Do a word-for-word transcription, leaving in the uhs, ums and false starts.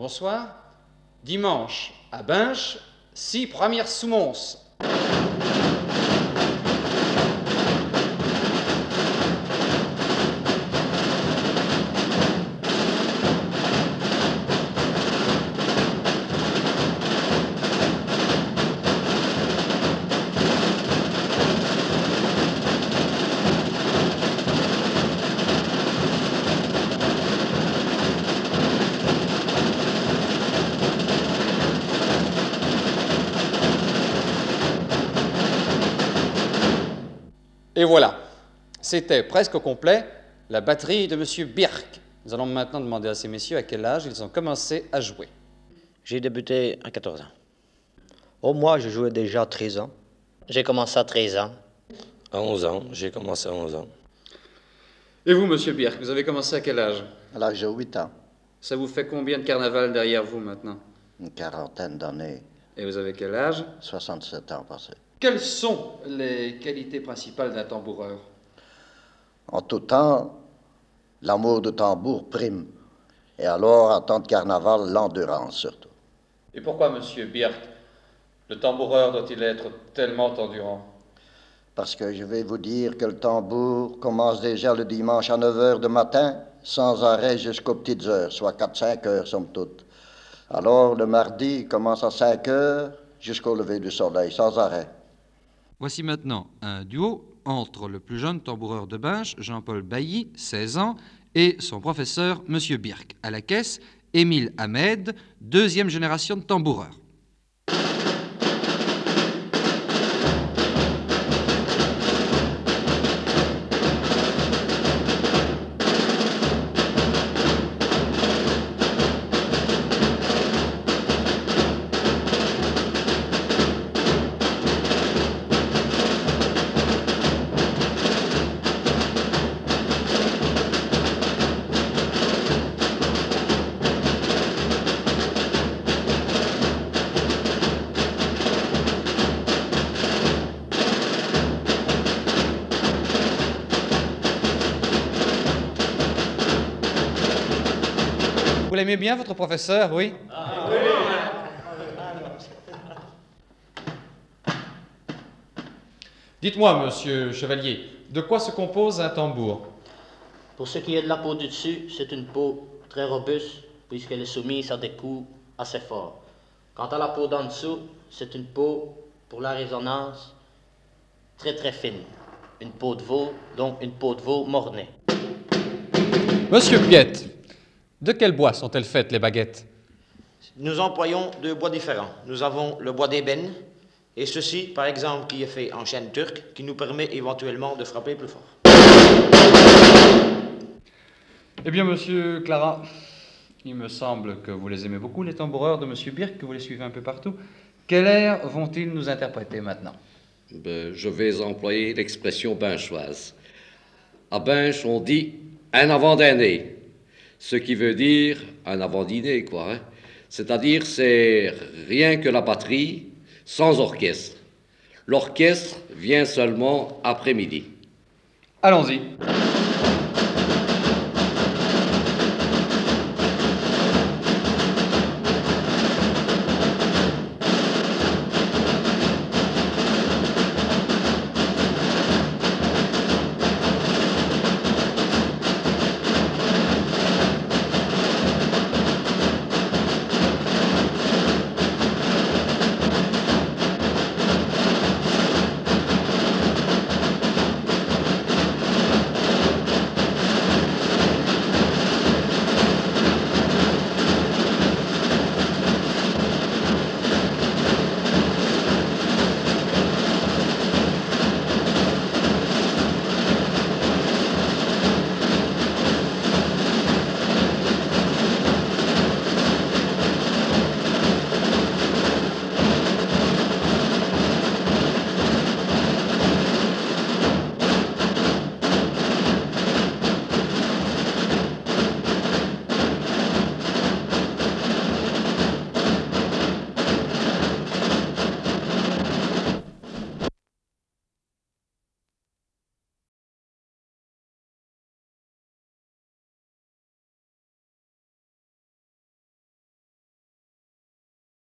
Bonsoir. Dimanche, à Binche, six premières soumonces. Et voilà, c'était presque au complet la batterie de Monsieur Birk. Nous allons maintenant demander à ces messieurs à quel âge ils ont commencé à jouer. J'ai débuté à quatorze ans. Oh, moi, je jouais déjà à treize ans. J'ai commencé à treize ans. À onze ans, j'ai commencé à onze ans. Et vous, Monsieur Birk, vous avez commencé à quel âge? À l'âge de huit ans. Ça vous fait combien de carnaval derrière vous maintenant? Une quarantaine d'années. Et vous avez quel âge? soixante-sept ans passés. Quelles sont les qualités principales d'un tamboureur? En tout temps, l'amour du tambour prime. Et alors, en temps de carnaval, l'endurance surtout. Et pourquoi, Monsieur Birk, le tamboureur doit-il être tellement endurant? Parce que je vais vous dire que le tambour commence déjà le dimanche à neuf heures du matin, sans arrêt jusqu'aux petites heures, soit quatre à cinq heures, somme toute. Alors, le mardi, il commence à cinq heures, jusqu'au lever du soleil, sans arrêt. Voici maintenant un duo entre le plus jeune tamboureur de Binche, Jean-Paul Bailly, seize ans, et son professeur, Monsieur Birk. À la caisse, Émile Ahmed, deuxième génération de tamboureurs. Vous l'aimez bien, votre professeur, oui? Ah, oui. Dites-moi, Monsieur Chevalier, de quoi se compose un tambour? Pour ce qui est de la peau du dessus, c'est une peau très robuste, puisqu'elle est soumise à des coups assez forts. Quant à la peau d'en dessous, c'est une peau, pour la résonance, très très fine. Une peau de veau, donc une peau de veau mornée. Monsieur Piette, de quel bois sont-elles faites, les baguettes? Nous employons deux bois différents. Nous avons le bois d'ébène, et ceci, par exemple, qui est fait en chêne turc, qui nous permet éventuellement de frapper plus fort. Eh bien, Monsieur Clara, il me semble que vous les aimez beaucoup, les tamboureurs de Monsieur Birk, que vous les suivez un peu partout. Quel air vont-ils nous interpréter maintenant? Ben, je vais employer l'expression binchoise. À Binche, on dit « un avant-dernier ». Ce qui veut dire un avant-dîner, quoi. Hein? C'est-à-dire, c'est rien que la batterie, sans orchestre. L'orchestre vient seulement après-midi. Allons-y.